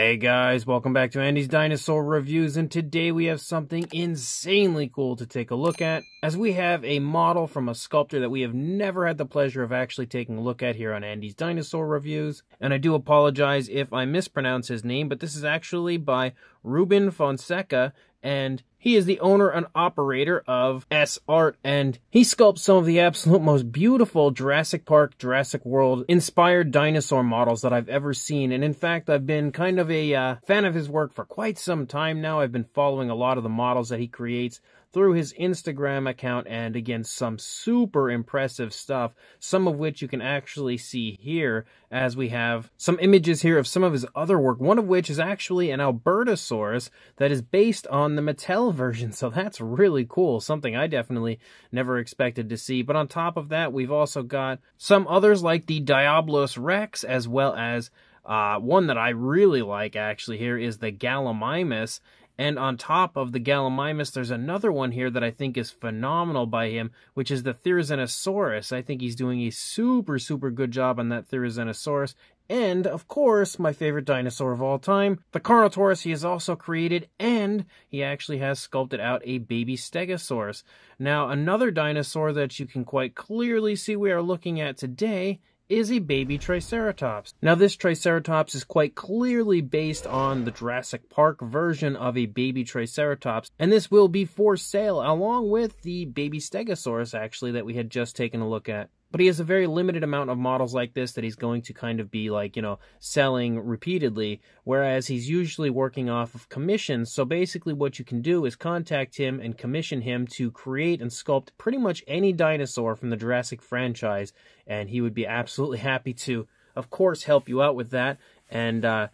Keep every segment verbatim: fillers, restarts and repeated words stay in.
Hey guys, welcome back to Andy's Dinosaur Reviews, and today we have something insanely cool to take a look at, as we have a model from a sculptor that we have never had the pleasure of actually taking a look at here on Andy's Dinosaur Reviews. And I do apologize if I mispronounce his name, but this is actually by Ruben Fonseca, and he is the owner and operator of S Art, and he sculpts some of the absolute most beautiful Jurassic Park, Jurassic World inspired dinosaur models that I've ever seen. And in fact, I've been kind of a uh, fan of his work for quite some time now. I've been following a lot of the models that he creates through his Instagram account, and again, some super impressive stuff, some of which you can actually see here, as we have some images here of some of his other work, one of which is actually an Albertosaurus that is based on the Mattel version, so that's really cool, something I definitely never expected to see. But on top of that, we've also got some others like the Diablos Rex, as well as uh, one that I really like actually here is the Gallimimus. And on top of the Gallimimus, there's another one here that I think is phenomenal by him, which is the Therizinosaurus. I think he's doing a super, super good job on that Therizinosaurus. And, of course, my favorite dinosaur of all time, the Carnotaurus, he has also created, and he actually has sculpted out a baby Stegosaurus. Now, another dinosaur that you can quite clearly see we are looking at today is a baby Triceratops. Now, this Triceratops is quite clearly based on the Jurassic Park version of a baby Triceratops, and this will be for sale along with the baby Stegosaurus, actually, that we had just taken a look at. But he has a very limited amount of models like this that he's going to kind of be like, you know, selling repeatedly, whereas he's usually working off of commissions. So basically what you can do is contact him and commission him to create and sculpt pretty much any dinosaur from the Jurassic franchise, and he would be absolutely happy to, of course, help you out with that and, uh,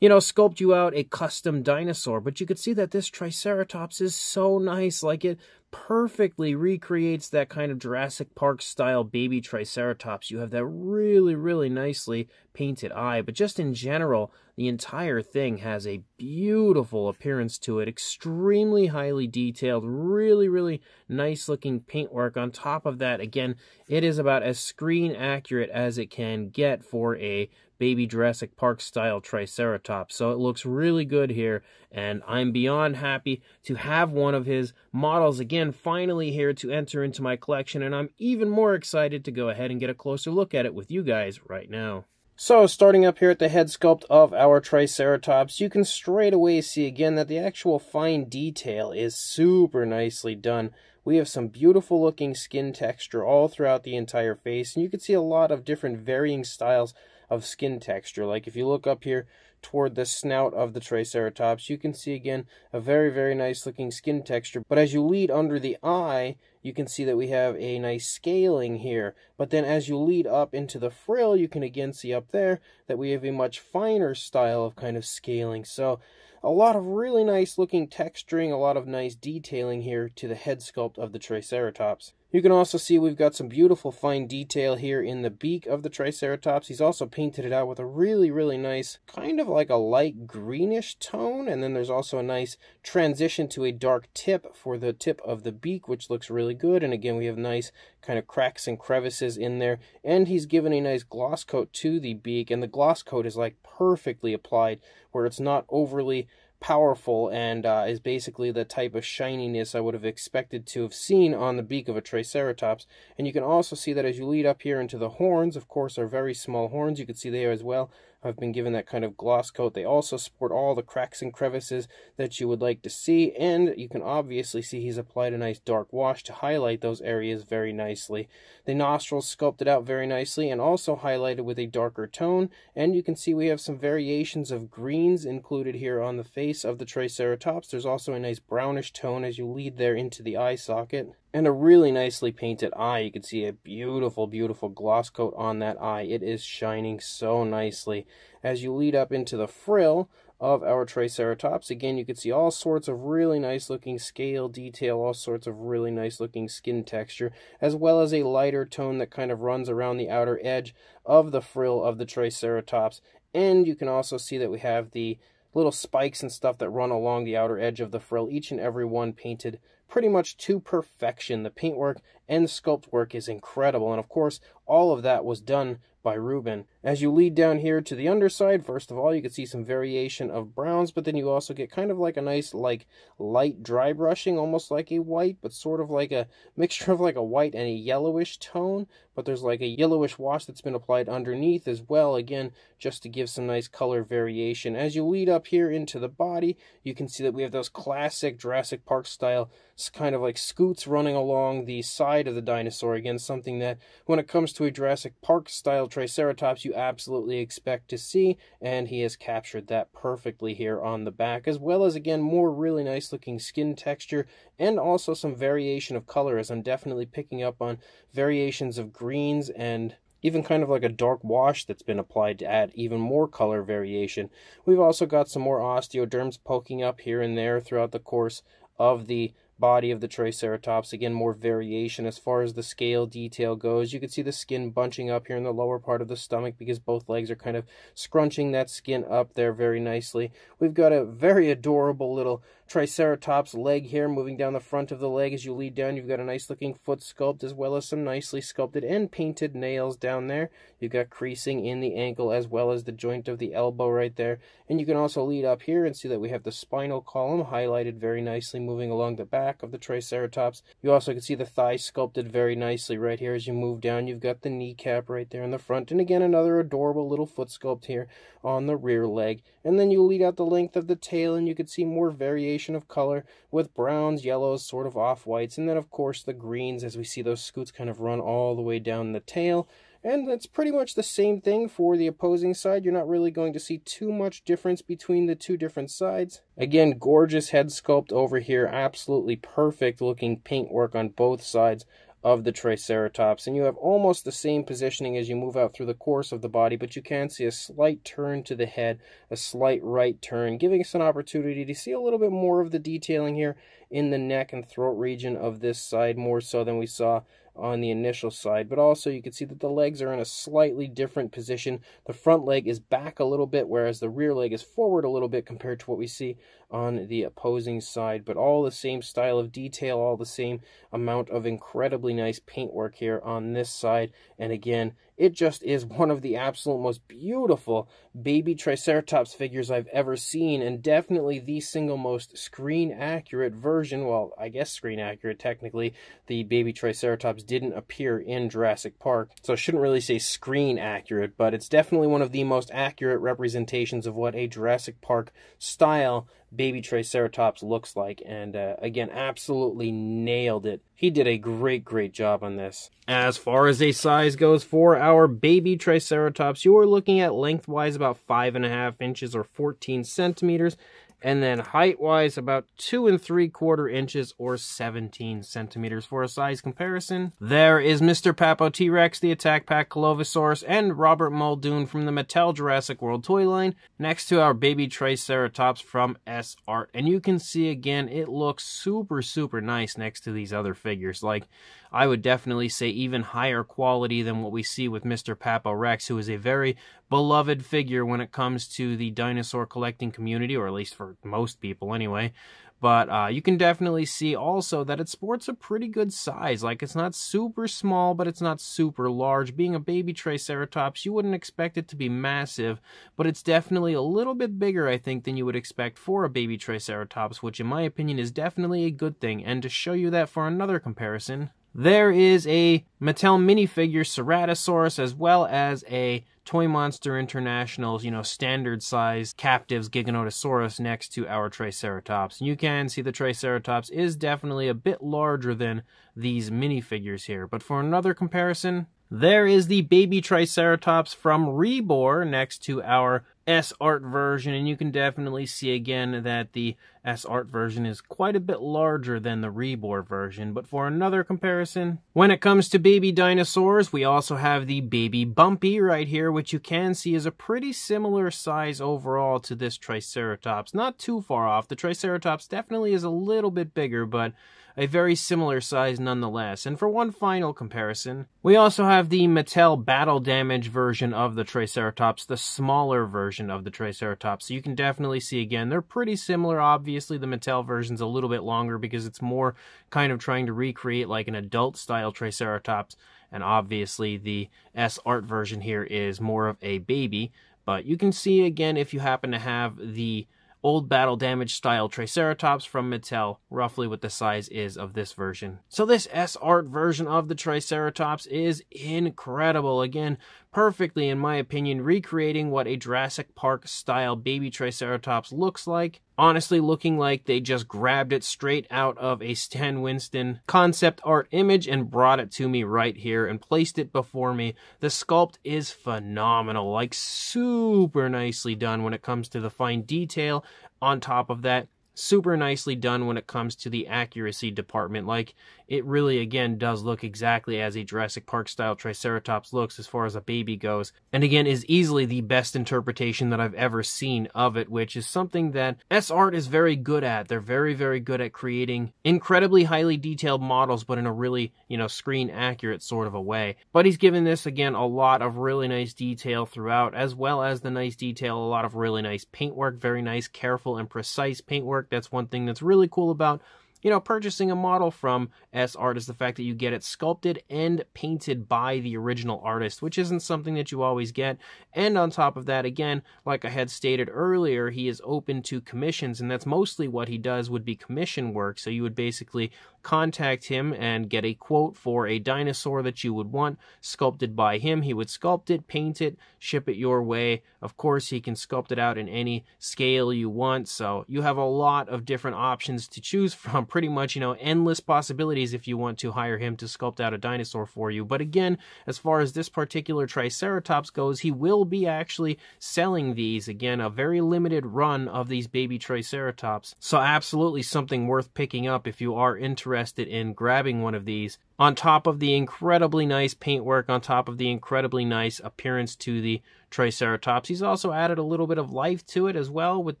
you know, sculpt you out a custom dinosaur. But you could see that this Triceratops is so nice, like it perfectly recreates that kind of Jurassic Park style baby Triceratops. You have that really, really nicely painted eye, but just in general, the entire thing has a beautiful appearance to it, extremely highly detailed, really, really nice looking paintwork. On top of that, again, it is about as screen accurate as it can get for a baby Jurassic Park style Triceratops, so it looks really good here, and I'm beyond happy to have one of his models again finally here to enter into my collection, and I'm even more excited to go ahead and get a closer look at it with you guys right now. So, starting up here at the head sculpt of our Triceratops, you can straight away see again that the actual fine detail is super nicely done. We have some beautiful looking skin texture all throughout the entire face, and you can see a lot of different varying styles of skin texture. Like if you look up here toward the snout of the Triceratops, you can see again a very, very nice looking skin texture. But as you lead under the eye, you can see that we have a nice scaling here. But then as you lead up into the frill, you can again see up there that we have a much finer style of kind of scaling. So a lot of really nice looking texturing, a lot of nice detailing here to the head sculpt of the Triceratops. You can also see we've got some beautiful fine detail here in the beak of the Triceratops. He's also painted it out with a really, really nice, kind of like a light greenish tone. And then there's also a nice transition to a dark tip for the tip of the beak, which looks really good. And again, we have nice kind of cracks and crevices in there. And he's given a nice gloss coat to the beak. And the gloss coat is like perfectly applied, where it's not overly powerful and uh, is basically the type of shininess I would have expected to have seen on the beak of a Triceratops. And you can also see that as you lead up here into the horns, of course, are very small horns. You can see there as well have been given that kind of gloss coat. They also sport all the cracks and crevices that you would like to see, and you can obviously see he's applied a nice dark wash to highlight those areas very nicely. The nostrils sculpted out very nicely and also highlighted with a darker tone, and you can see we have some variations of greens included here on the face of the Triceratops. There's also a nice brownish tone as you lead there into the eye socket. And a really nicely painted eye. You can see a beautiful, beautiful gloss coat on that eye. It is shining so nicely. As you lead up into the frill of our Triceratops, again, you can see all sorts of really nice looking scale detail, all sorts of really nice looking skin texture, as well as a lighter tone that kind of runs around the outer edge of the frill of the Triceratops. And you can also see that we have the little spikes and stuff that run along the outer edge of the frill, each and every one painted pretty much to perfection. The paintwork and the sculpt work is incredible, and of course All of that was done by Ruben. As you lead down here to the underside, first of all, you can see some variation of browns, but then you also get kind of like a nice, like, light dry brushing, almost like a white, but sort of like a mixture of like a white and a yellowish tone, but there's like a yellowish wash that's been applied underneath as well, again, just to give some nice color variation. As you lead up here into the body, you can see that we have those classic Jurassic Park style kind of like scoots running along the side of the dinosaur, again, something that when it comes to a Jurassic Park style Triceratops, you absolutely expect to see, and he has captured that perfectly here on the back, as well as, again, more really nice looking skin texture, and also some variation of color, as I'm definitely picking up on variations of greens and even kind of like a dark wash that's been applied to add even more color variation. We've also got some more osteoderms poking up here and there throughout the course of the body of the Triceratops. Again, more variation as far as the scale detail goes. You can see the skin bunching up here in the lower part of the stomach because both legs are kind of scrunching that skin up there very nicely. We've got a very adorable little Triceratops leg here moving down the front of the leg. As you lead down, you've got a nice looking foot sculpt as well as some nicely sculpted and painted nails down there. You've got creasing in the ankle as well as the joint of the elbow right there. And you can also lead up here and see that we have the spinal column highlighted very nicely moving along the back of the Triceratops. You also can see the thigh sculpted very nicely right here. As you move down, you've got the kneecap right there in the front, and again another adorable little foot sculpt here on the rear leg. And then you lead out the length of the tail, and you can see more variation of color with browns, yellows, sort of off-whites, and then of course the greens as we see those scoots kind of run all the way down the tail. And that's pretty much the same thing for the opposing side. You're not really going to see too much difference between the two different sides. Again, gorgeous head sculpt over here. Absolutely perfect looking paintwork on both sides of the Triceratops. And you have almost the same positioning as you move out through the course of the body, but you can see a slight turn to the head, a slight right turn, giving us an opportunity to see a little bit more of the detailing here in the neck and throat region of this side, more so than we saw on the initial side. But also you can see that the legs are in a slightly different position. The front leg is back a little bit, whereas the rear leg is forward a little bit compared to what we see on the opposing side. But all the same style of detail, all the same amount of incredibly nice paintwork here on this side. And again, it just is one of the absolute most beautiful baby Triceratops figures I've ever seen, and definitely the single most screen accurate version. Well, I guess screen accurate technically. The baby Triceratops didn't appear in Jurassic Park, so I shouldn't really say screen accurate, but it's definitely one of the most accurate representations of what a Jurassic Park style baby Triceratops looks like. And uh, again, absolutely nailed it. He did a great great job on this. As far as a size goes for our baby Triceratops, you are looking at lengthwise about five and a half inches or fourteen centimeters, and then height wise about two and three quarter inches or seventeen centimeters. For a size comparison, there is Mister Papo T-Rex, the Attack Pack Dilophosaurus, and Robert Muldoon from the Mattel Jurassic World toy line next to our baby Triceratops from S Art. And you can see again, it looks super super nice next to these other figures. Like, I would definitely say even higher quality than what we see with Mister Papo Rex, who is a very beloved figure when it comes to the dinosaur collecting community, or at least for most people anyway. But uh, you can definitely see also that it sports a pretty good size. Like, it's not super small, but it's not super large. Being a baby Triceratops, you wouldn't expect it to be massive, but it's definitely a little bit bigger, I think, than you would expect for a baby Triceratops, which in my opinion is definitely a good thing. And to show you that for another comparison, there is a Mattel minifigure Ceratosaurus, as well as a Toy Monster International's, you know, standard size captives Giganotosaurus next to our Triceratops. And you can see the Triceratops is definitely a bit larger than these minifigures here. But for another comparison, there is the baby Triceratops from Rebor next to our S Art version, and you can definitely see again that the S Art version is quite a bit larger than the Rebor version. But for another comparison, when it comes to baby dinosaurs, we also have the baby Bumpy right here, which you can see is a pretty similar size overall to this Triceratops. Not too far off. The Triceratops definitely is a little bit bigger, but a very similar size nonetheless. And for one final comparison, we also have the Mattel Battle Damage version of the Triceratops, the smaller version of the Triceratops. So you can definitely see again, they're pretty similar. Obviously the Mattel version's a little bit longer because it's more kind of trying to recreate like an adult style Triceratops, and obviously the S Art version here is more of a baby, but you can see again if you happen to have the old battle damage style Triceratops from Mattel, roughly what the size is of this version. So this S Art version of the Triceratops is incredible. Again, perfectly, in my opinion, recreating what a Jurassic Park style baby Triceratops looks like. Honestly, looking like they just grabbed it straight out of a Stan Winston concept art image and brought it to me right here and placed it before me. The sculpt is phenomenal, like super nicely done when it comes to the fine detail. On top of that, super nicely done when it comes to the accuracy department. Like, it really, again, does look exactly as a Jurassic Park style Triceratops looks as far as a baby goes, and again is easily the best interpretation that I've ever seen of it, which is something that S Art is very good at. They're very, very good at creating incredibly highly detailed models, but in a really, you know, screen accurate sort of a way. But he's given this, again, a lot of really nice detail throughout, as well as the nice detail, a lot of really nice paintwork, very nice, careful and precise paintwork. That's one thing that's really cool about, you know, purchasing a model from S Art is the fact that you get it sculpted and painted by the original artist, which isn't something that you always get. And on top of that, again, like I had stated earlier, he is open to commissions, and that's mostly what he does would be commission work. So you would basically contact him and get a quote for a dinosaur that you would want sculpted by him. He would sculpt it, paint it, ship it your way. Of course, he can sculpt it out in any scale you want, so you have a lot of different options to choose from. Pretty much, you know, endless possibilities if you want to hire him to sculpt out a dinosaur for you. But again, as far as this particular Triceratops goes, he will be actually selling these. Again, a very limited run of these baby Triceratops. So absolutely something worth picking up if you are interested in grabbing one of these. On top of the incredibly nice paintwork, on top of the incredibly nice appearance to the Triceratops, he's also added a little bit of life to it as well, with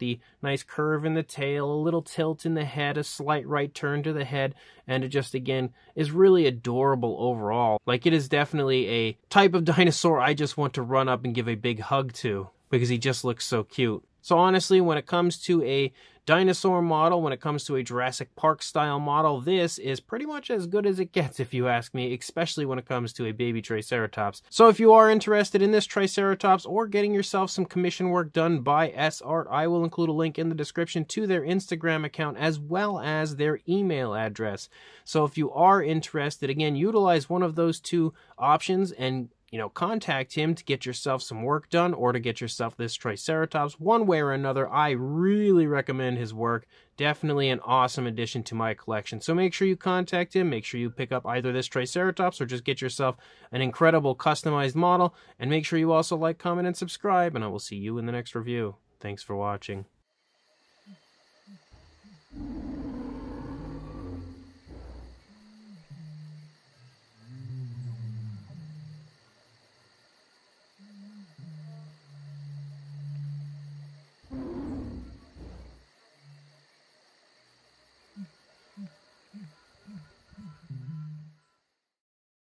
the nice curve in the tail, a little tilt in the head, a slight right turn to the head, and it just, again, is really adorable overall. Like, it is definitely a type of dinosaur I just want to run up and give a big hug to, because he just looks so cute. So honestly, when it comes to a dinosaur model, when it comes to a Jurassic Park style model, this is pretty much as good as it gets, if you ask me, especially when it comes to a baby Triceratops. So if you are interested in this Triceratops or getting yourself some commission work done by S Art, I will include a link in the description to their Instagram account as well as their email address. So if you are interested, again, utilize one of those two options and, you know, contact him to get yourself some work done or to get yourself this Triceratops. One way or another, I really recommend his work. Definitely an awesome addition to my collection. So make sure you contact him. Make sure you pick up either this Triceratops or just get yourself an incredible customized model. And make sure you also like, comment, and subscribe. And I will see you in the next review. Thanks for watching.